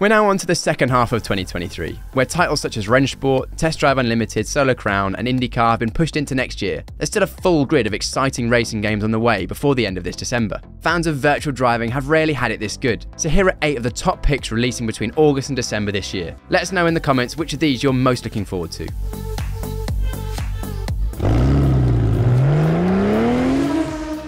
We're now on to the second half of 2023, where titles such as Rennsport, Test Drive Unlimited, Solar Crown and IndyCar have been pushed into next year. There's still a full grid of exciting racing games on the way before the end of this December. Fans of virtual driving have rarely had it this good, so here are 8 of the top picks releasing between August and December this year. Let us know in the comments which of these you're most looking forward to.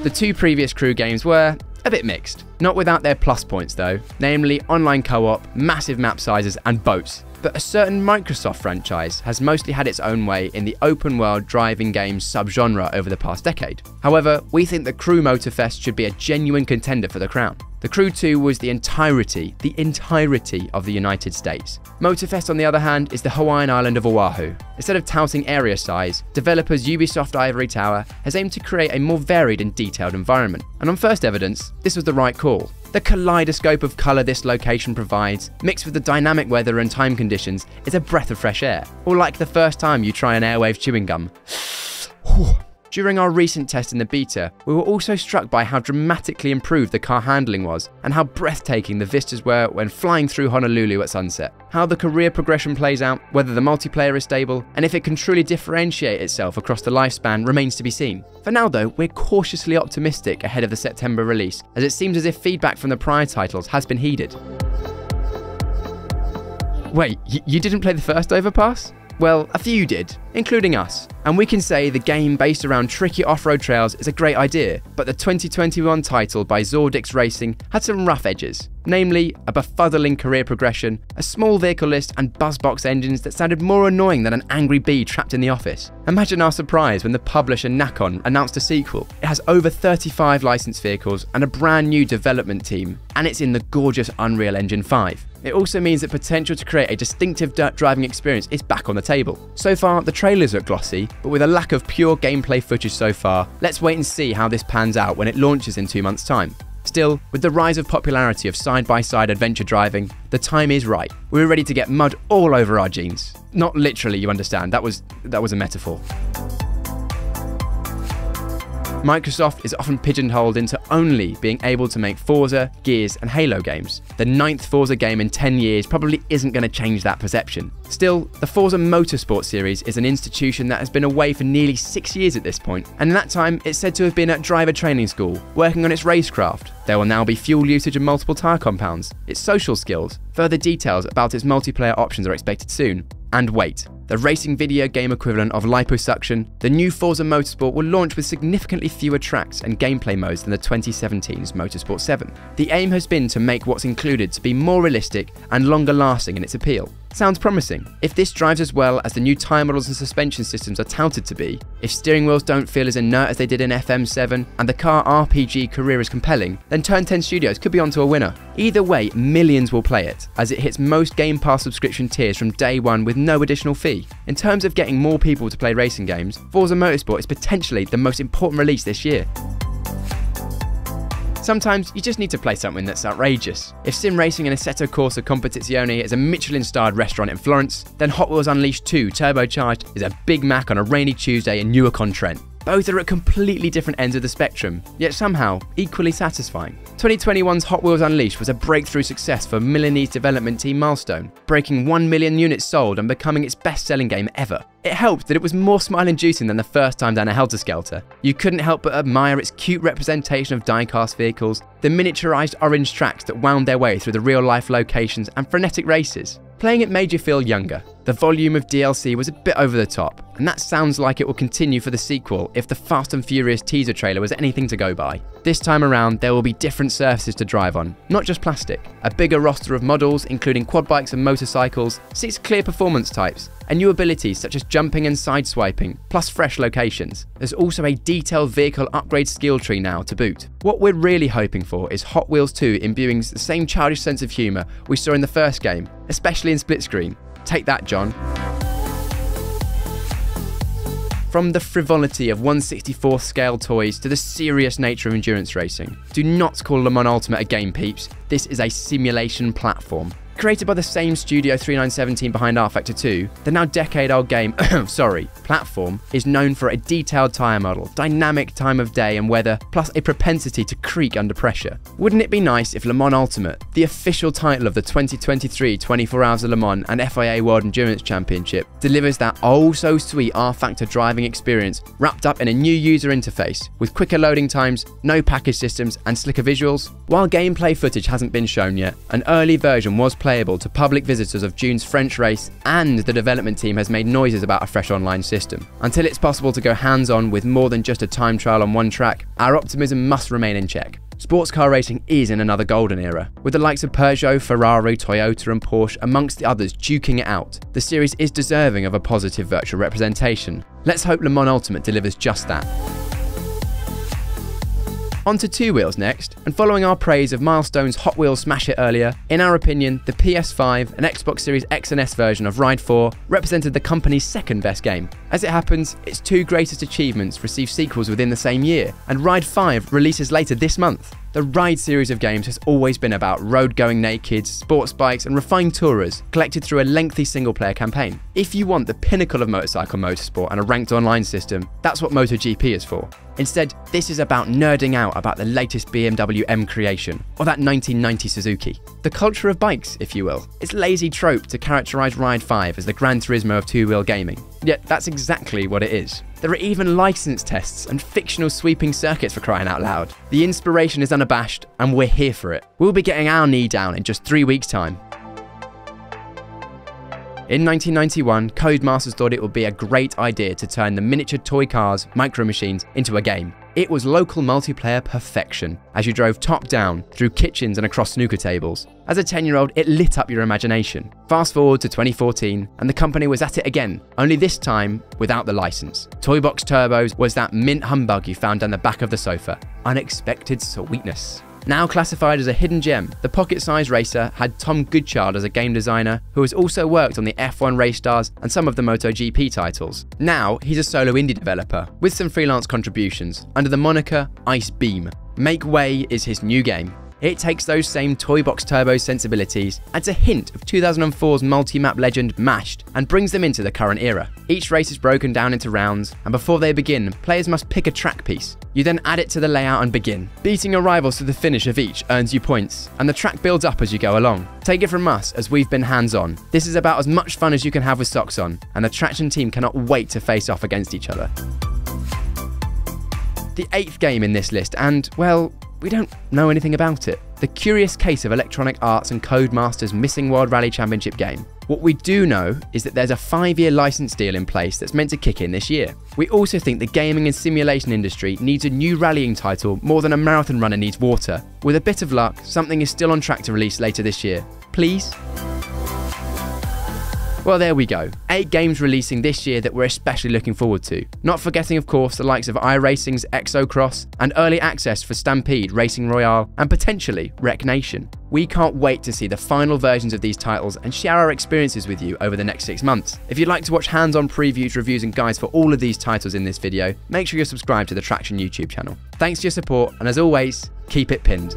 The 2 previous Crew games were a bit mixed. Not without their plus points though, namely online co-op, massive map sizes and boats. But a certain Microsoft franchise has mostly had its own way in the open-world driving game subgenre over the past decade. However, we think the Crew Motorfest should be a genuine contender for the crown. The Crew 2 was the entirety of the United States. Motorfest, on the other hand, is the Hawaiian island of Oahu. Instead of touting area size, developers Ubisoft Ivory Tower has aimed to create a more varied and detailed environment. And on first evidence, this was the right call. The kaleidoscope of colour this location provides, mixed with the dynamic weather and time conditions, is a breath of fresh air. Or like the first time you try an Airwave chewing gum. During our recent test in the beta, we were also struck by how dramatically improved the car handling was, and how breathtaking the vistas were when flying through Honolulu at sunset. How the career progression plays out, whether the multiplayer is stable, and if it can truly differentiate itself across the lifespan remains to be seen. For now though, we're cautiously optimistic ahead of the September release, as it seems as if feedback from the prior titles has been heeded. Wait, you didn't play the first Overpass? Well, a few did, including us. And we can say the game based around tricky off-road trails is a great idea, but the 2021 title by Zordix Racing had some rough edges. Namely, a befuddling career progression, a small vehicle list and buzzbox engines that sounded more annoying than an angry bee trapped in the office. Imagine our surprise when the publisher Nacon announced a sequel. It has over 35 licensed vehicles and a brand new development team, and it's in the gorgeous Unreal Engine 5. It also means that potential to create a distinctive dirt driving experience is back on the table. So far, the trailers look glossy, but with a lack of pure gameplay footage so far, let's wait and see how this pans out when it launches in 2 months' time. Still, with the rise of popularity of side-by-side adventure driving, the time is right. We're ready to get mud all over our jeans. Not literally, you understand, that was a metaphor. Microsoft is often pigeonholed into only being able to make Forza, Gears and Halo games. The 9th Forza game in 10 years probably isn't going to change that perception. Still, the Forza Motorsport series is an institution that has been away for nearly 6 years at this point, and in that time it's said to have been at driver training school, working on its racecraft. There will now be fuel usage and multiple tyre compounds, its social skills. Further details about its multiplayer options are expected soon. And wait, the racing video game equivalent of liposuction, the new Forza Motorsport will launch with significantly fewer tracks and gameplay modes than the 2017's Motorsport 7. The aim has been to make what's included to be more realistic and longer lasting in its appeal. Sounds promising. If this drives as well as the new tyre models and suspension systems are touted to be, if steering wheels don't feel as inert as they did in FM7 and the car RPG career is compelling, then Turn 10 Studios could be onto a winner. Either way, millions will play it, as it hits most Game Pass subscription tiers from day one with no additional fee. In terms of getting more people to play racing games, Forza Motorsport is potentially the most important release this year. Sometimes you just need to play something that's outrageous. If sim racing in Assetto Corsa Competizione is a Michelin-starred restaurant in Florence, then Hot Wheels Unleashed 2 Turbocharged is a Big Mac on a rainy Tuesday in Newark on Trent. Both are at completely different ends of the spectrum, yet somehow equally satisfying. 2021's Hot Wheels Unleashed was a breakthrough success for Milanese development team Milestone, breaking 1 million units sold and becoming its best-selling game ever. It helped that it was more smile-inducing than the first time down a helter-skelter. You couldn't help but admire its cute representation of die-cast vehicles, the miniaturized orange tracks that wound their way through the real-life locations and frenetic races. Playing it made you feel younger. The volume of DLC was a bit over the top, and that sounds like it will continue for the sequel if the Fast and Furious teaser trailer was anything to go by. This time around, there will be different surfaces to drive on, not just plastic. A bigger roster of models, including quad bikes and motorcycles, 6 clear performance types, and new abilities such as jumping and sideswiping, plus fresh locations. There's also a detailed vehicle upgrade skill tree now to boot. What we're really hoping for is Hot Wheels 2 imbuing the same childish sense of humour we saw in the first game, especially in split screen. Take that, John. From the frivolity of 1/64 scale toys to the serious nature of endurance racing, do not call Le Mans Ultimate a game, peeps. This is a simulation platform. Created by the same Studio 3917 behind R-Factor 2, the now decade-old game platform is known for a detailed tyre model, dynamic time of day and weather, plus a propensity to creak under pressure. Wouldn't it be nice if Le Mans Ultimate, the official title of the 2023 24 Hours of Le Mans and FIA World Endurance Championship, delivers that oh-so-sweet R-Factor driving experience wrapped up in a new user interface, with quicker loading times, no package systems and slicker visuals? While gameplay footage hasn't been shown yet, an early version was playable to public visitors of June's French race, and the development team has made noises about a fresh online system. Until it's possible to go hands-on with more than just a time trial on one track, our optimism must remain in check. Sports car racing is in another golden era, with the likes of Peugeot, Ferrari, Toyota and Porsche amongst the others duking it out. The series is deserving of a positive virtual representation. Let's hope Le Mans Ultimate delivers just that. Onto two wheels next, and following our praise of Milestone's Hot Wheels Smash It earlier, in our opinion, the PS5 and Xbox Series X and S version of Ride 4 represented the company's second best game. As it happens, its two greatest achievements receive sequels within the same year, and Ride 5 releases later this month. The Ride series of games has always been about road-going nakeds, sports bikes and refined tourers collected through a lengthy single-player campaign. If you want the pinnacle of motorcycle motorsport and a ranked online system, that's what MotoGP is for. Instead, this is about nerding out about the latest BMW M creation, or that 1990 Suzuki. The culture of bikes, if you will. It's lazy trope to characterise Ride 5 as the Gran Turismo of two-wheel gaming. Yet that's exactly what it is. There are even license tests and fictional sweeping circuits, for crying out loud. The inspiration is unabashed, and we're here for it. We'll be getting our knee down in just 3 weeks' time. In 1991, Codemasters thought it would be a great idea to turn the miniature toy cars, micro machines, into a game. It was local multiplayer perfection, as you drove top-down, through kitchens and across snooker tables. As a 10-year-old, it lit up your imagination. Fast forward to 2014, and the company was at it again, only this time without the license. Toybox Turbos was that mint humbug you found down the back of the sofa. Unexpected sweetness. Now classified as a hidden gem, the pocket-sized racer had Tom Goodchild as a game designer, who has also worked on the F1 race stars and some of the MotoGP titles. Now he's a solo indie developer, with some freelance contributions, under the moniker Ice Beam. Make Way is his new game. It takes those same Toybox Turbo sensibilities, adds a hint of 2004's multi-map legend Mashed, and brings them into the current era. Each race is broken down into rounds, and before they begin, players must pick a track piece. You then add it to the layout and begin. Beating your rivals to the finish of each earns you points, and the track builds up as you go along. Take it from us, as we've been hands-on. This is about as much fun as you can have with socks on, and the Traxion team cannot wait to face off against each other. The eighth game in this list, and, well, we don't know anything about it. The Curious Case of Electronic Arts and Codemasters' missing World Rally Championship game. What we do know is that there's a 5-year license deal in place that's meant to kick in this year. We also think the gaming and simulation industry needs a new rallying title more than a marathon runner needs water. With a bit of luck, something is still on track to release later this year. Please? Well, there we go. 8 games releasing this year that we're especially looking forward to. Not forgetting, of course, the likes of iRacing's Exocross and early access for Stampede, Racing Royale, and potentially Rec Nation. We can't wait to see the final versions of these titles and share our experiences with you over the next 6 months. If you'd like to watch hands-on previews, reviews, and guides for all of these titles in this video, make sure you're subscribed to the Traxion YouTube channel. Thanks for your support, and as always, keep it pinned.